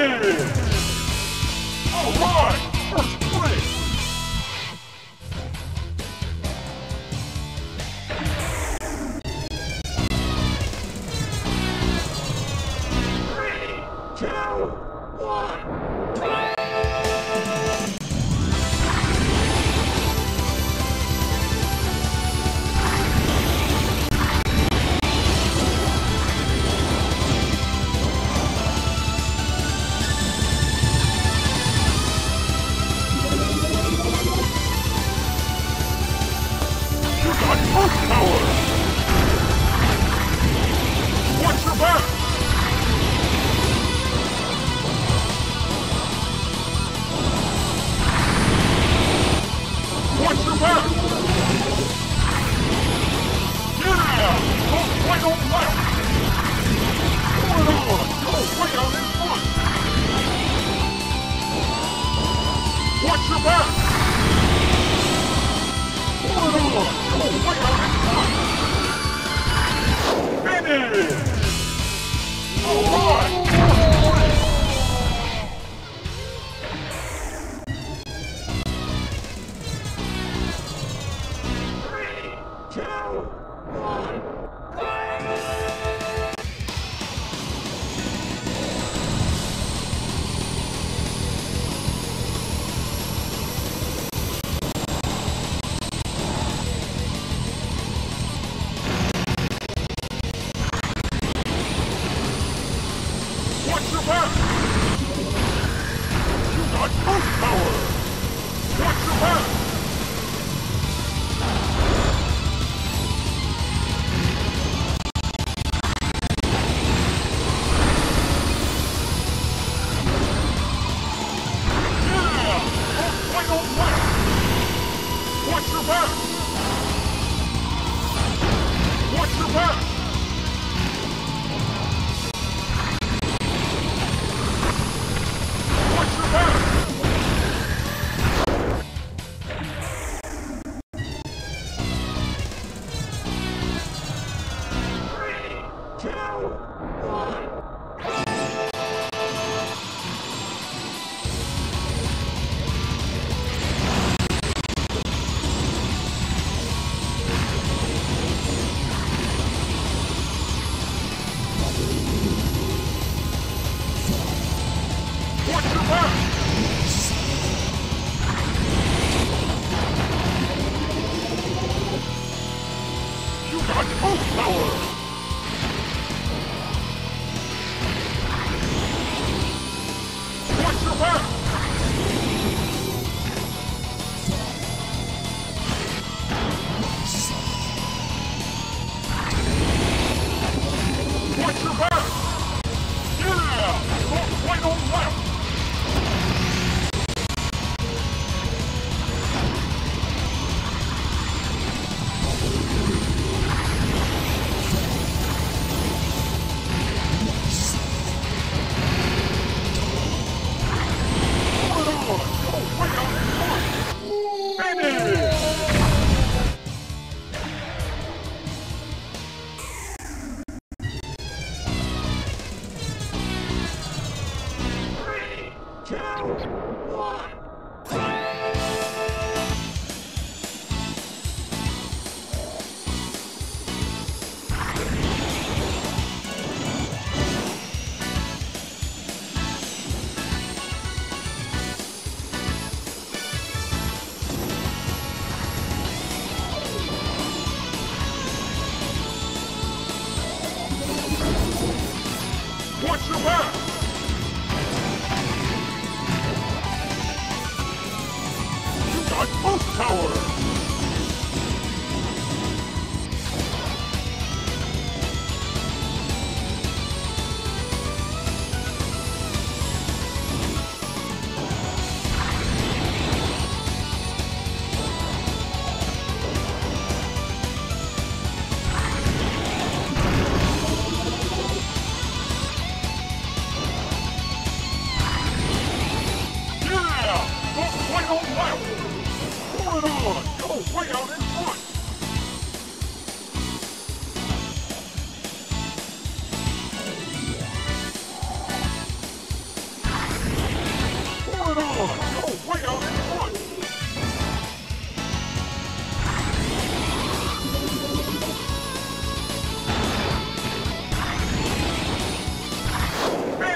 Yeah! All right! First place!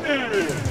What's your back?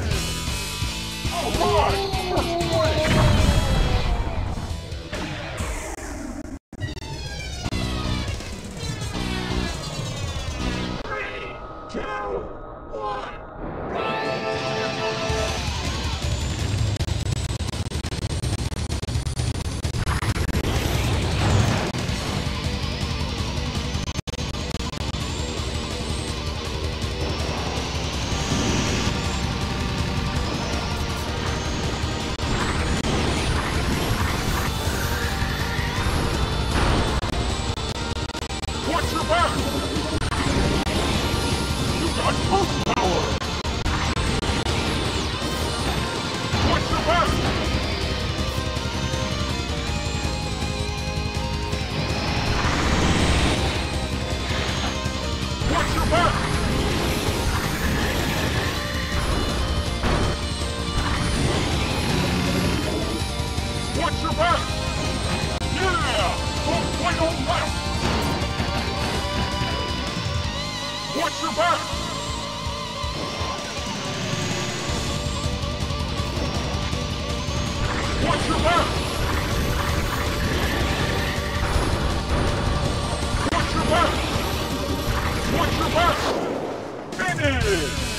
Finish!